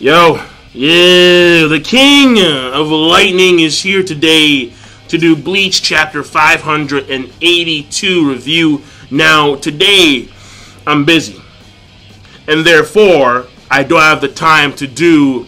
Yo, yeah, the King of Lightning is here today to do Bleach Chapter 582 review. Now, today, I'm busy, and therefore, I don't have the time to do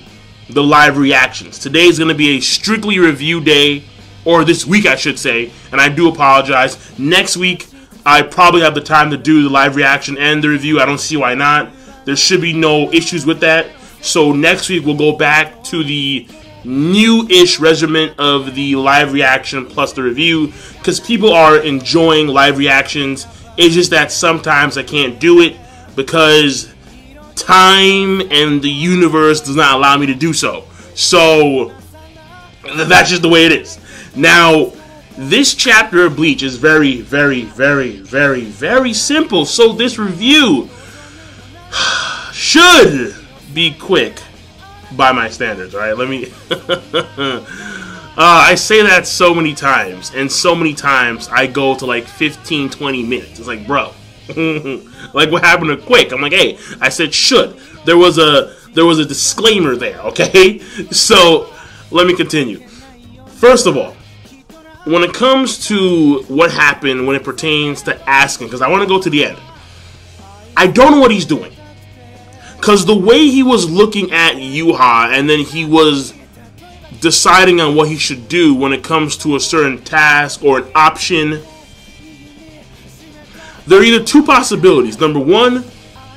the live reactions. Today's going to be a strictly review day, or this week, I should say, and I do apologize. Next week, I probably have the time to do the live reaction and the review. I don't see why not. There should be no issues with that. So next week, we'll go back to the new-ish regimen of the live reaction plus the review, because people are enjoying live reactions. It's just that sometimes I can't do it because time and the universe does not allow me to do so. So that's just the way it is. Now, this chapter of Bleach is very simple. So this review should be quick by my standards, alright? Let me... I say that so many times, and so many times I go to like 15, 20 minutes. It's like, bro, like what happened to quick? I'm like, hey, I said should. There was a disclaimer there, okay? So let me continue. First of all, when it comes to what happened when it pertains to asking, because I want to go to the end, I don't know what he's doing. Because the way he was looking at Yhwach, and then he was deciding on what he should do when it comes to a certain task or an option, there are either two possibilities. Number one,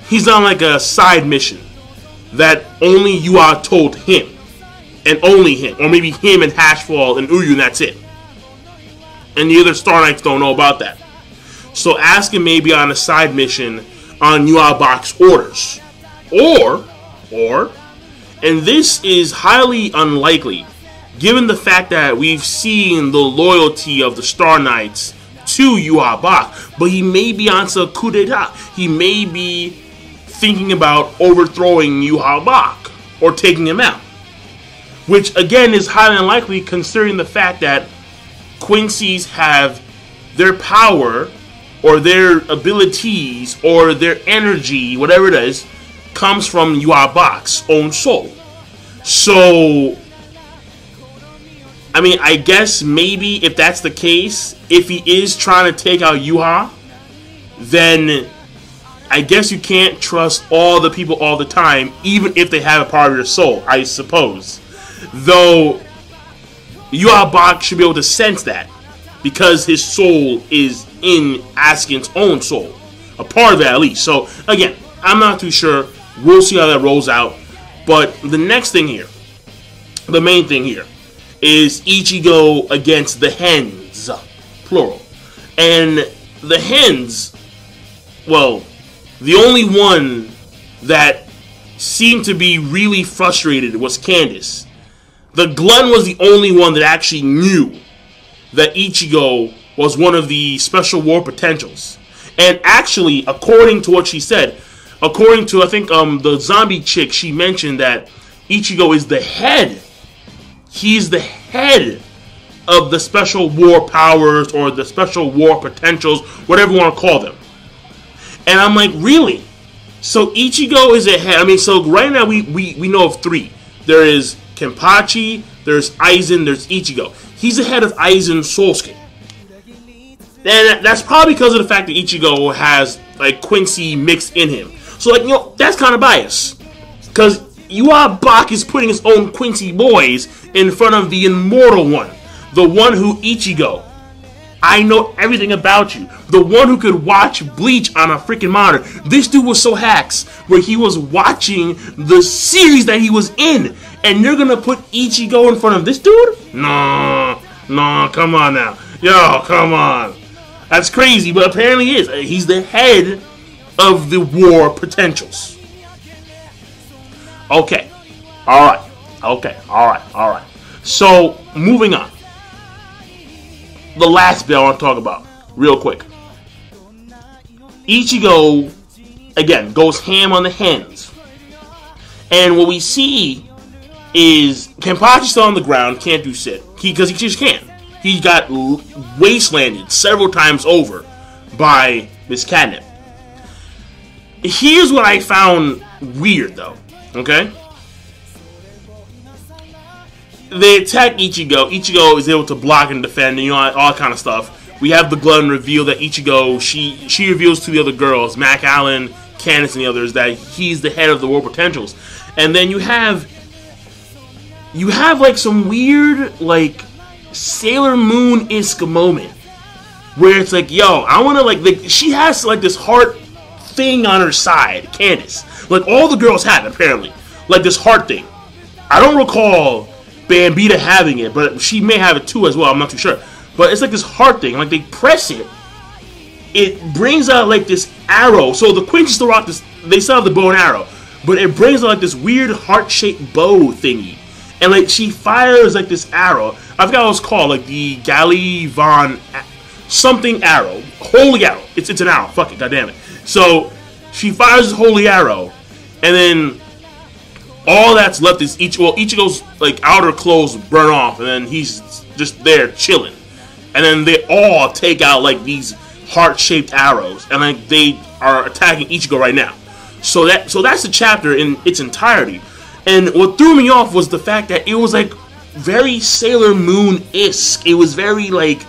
he's on like a side mission that only Yhwach told him, and only him, or maybe him and Haschwalth and Uyu, and that's it. And the other Star Knights don't know about that. So Asuka may be on a side mission on Yhwach Box orders. Or, and this is highly unlikely, given the fact that we've seen the loyalty of the Star Knights to Yhwach Box, but he may be on some coup d'etat. He may be thinking about overthrowing Yhwach Box or taking him out, which again is highly unlikely considering the fact that Quincy's have their power or their abilities or their energy, whatever it is, comes from Yhwach Box's own soul. So, I mean, I guess maybe if that's the case, if he is trying to take out Yhwach, then I guess you can't trust all the people all the time, even if they have a part of your soul, I suppose. Though, Yhwach Box should be able to sense that, because his soul is in Asuka's own soul. A part of it, at least. So, again, I'm not too sure. We'll see how that rolls out. But the next thing here, the main thing here, is Ichigo against the Hens, plural. And the Hens, well, the only one that seemed to be really frustrated was Candace. The Glenn was the only one that actually knew that Ichigo was one of the special war potentials. And actually, according to what she said, according to, I think, the zombie chick, she mentioned that Ichigo is the head. He's the head of the special war powers or the special war potentials, whatever you want to call them. And I'm like, really? So Ichigo is a head. I mean, so right now we know of three. There is Kenpachi, there's Aizen, there's Ichigo. He's the head of Aizen Sosuke. And that's probably because of the fact that Ichigo has, like, Quincy mixed in him. So, like, you know, that's kind of biased. Because Yhwach Box is putting his own Quincy boys in front of the immortal one. The one who, Ichigo, I know everything about you. The one who could watch Bleach on a freaking monitor. This dude was so hacks where he was watching the series that he was in. And you're going to put Ichigo in front of this dude? No, no, come on now. Yo, come on. That's crazy, but apparently he is. He's the head of the war potentials. Okay. Alright. Okay. Alright. Alright. So, moving on. The last bit I want to talk about, real quick. Ichigo, again, goes ham on the hands. And what we see is Kenpachi's still on the ground, can't do shit. Because he just can't. He got wastelanded several times over by Miss Catnip. Here's what I found weird, though, okay? they attack Ichigo. Ichigo is able to block and defend and, you know, all that kind of stuff. We have the Glenn reveal that Ichigo, she reveals to the other girls, Mac Allen, Candace, and the others, that he's the head of the World Potentials. And then you have like some weird, like, Sailor Moon-esque moment where it's like, yo, I want to, like, she has like this heart thing on her side, Candace. Like, all the girls have it, apparently. Like, this heart thing. I don't recall Bambita having it, but she may have it too as well, I'm not too sure. But it's like this heart thing, like, they press it, it brings out like this arrow. So the Quincy still rock this, they still have the bow and arrow, but it brings out like this weird heart-shaped bow thingy. And like, she fires like this arrow. I forgot what it's called, like the Gallivan something arrow. Holy arrow. It's an arrow. Fuck it, goddammit. So she fires the holy arrow, and then all that's left is Ichigo's like outer clothes burn off, and then he's just there chilling. And then they all take out like these heart-shaped arrows, and like they are attacking Ichigo right now. So that's the chapter in its entirety. And what threw me off was the fact that it was like very Sailor Moon-esque. It was very like,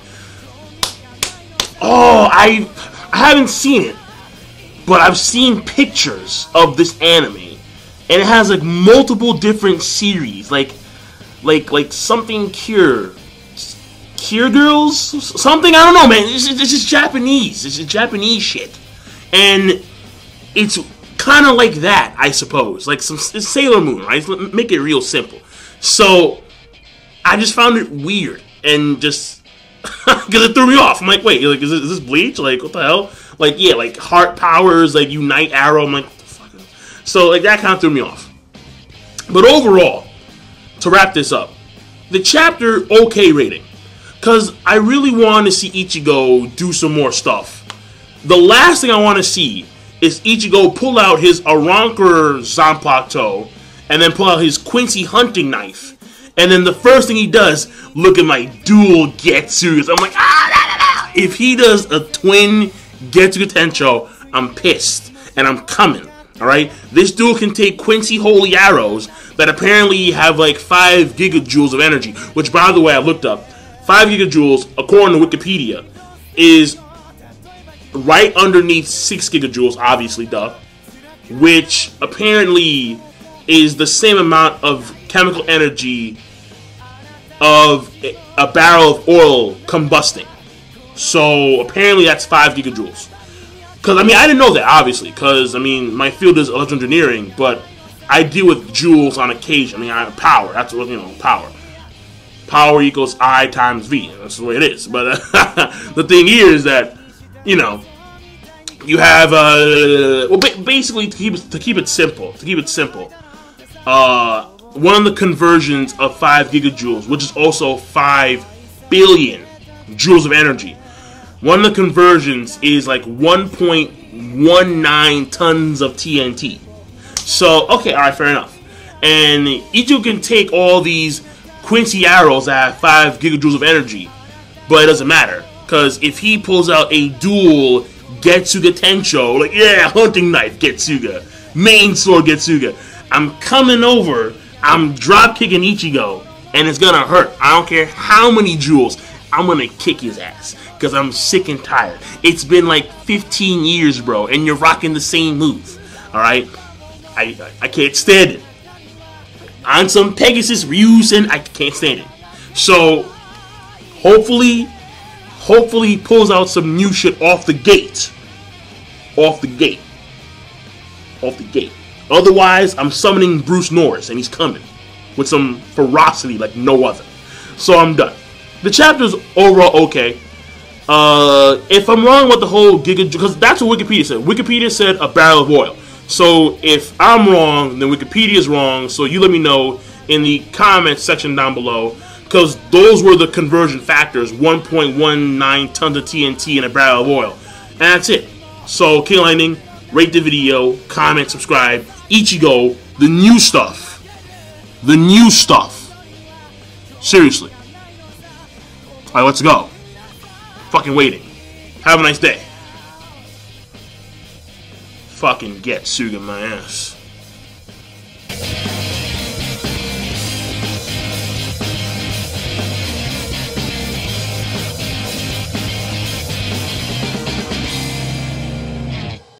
oh, I haven't seen it, but I've seen pictures of this anime, and it has like multiple different series, like something cure girls, something, I don't know, man. It's just Japanese. It's just Japanese shit, and it's kind of like that, I suppose. Like some Sailor Moon, right? Make it real simple. So I just found it weird and just because it threw me off. I'm like, wait, like is this Bleach? Like, what the hell? Like, yeah, like heart powers, like unite arrow. I'm like, what the fuck? So like that kind of threw me off. But overall, to wrap this up, the chapter okay rating, because I really want to see Ichigo do some more stuff. The last thing I want to see is Ichigo pull out his Aronker Zanpakuto and then pull out his Quincy hunting knife. And then the first thing he does, look at my dual Getsugas. I'm like, ah, no, no, no. If he does a twin Getsuga Tensho, I'm pissed. And I'm coming, alright? This duel can take Quincy holy arrows that apparently have like 5 gigajoules of energy. Which, by the way, I looked up. 5 gigajoules, according to Wikipedia, is right underneath 6 gigajoules, obviously, duh. Which apparently is the same amount of chemical energy of a barrel of oil combusting. So apparently that's 5 gigajoules. Because, I mean, I didn't know that, obviously. Because, I mean, my field is electrical engineering, but I deal with joules on occasion. I mean, I have power. That's what, you know, power. Power equals I times V. That's the way it is. But the thing here is that, you know, you have, well, basically, to keep it simple, one of the conversions of 5 gigajoules, which is also 5 billion joules of energy, one of the conversions is like 1.19 tons of TNT. So, okay, alright, fair enough. And Ichigo can take all these Quincy arrows that have 5 gigajoules of energy, but it doesn't matter, because if he pulls out a dual Getsuga Tensho, like, yeah, hunting knife Getsuga, main sword Getsuga, I'm coming over, I'm drop kicking Ichigo, and it's gonna hurt. I don't care how many joules, I'm gonna kick his ass, because I'm sick and tired. It's been like 15 years, bro, and you're rocking the same move, alright? I can't stand it. On some Pegasus Ryusen, I can't stand it. So, hopefully he pulls out some new shit off the gate. Otherwise, I'm summoning Bruce Norris, and he's coming with some ferocity like no other. So I'm done. The chapter's overall okay. If I'm wrong with the whole giga, because that's what Wikipedia said. Wikipedia said a barrel of oil. So if I'm wrong, then Wikipedia's wrong. So you let me know in the comments section down below, because those were the conversion factors: 1.19 tons of TNT in a barrel of oil, and that's it. So King of Lightning, rate the video, comment, subscribe. Ichigo, the new stuff. The new stuff. Seriously. Alright, let's go. Fucking waiting. Have a nice day. Fucking Getsuga my ass.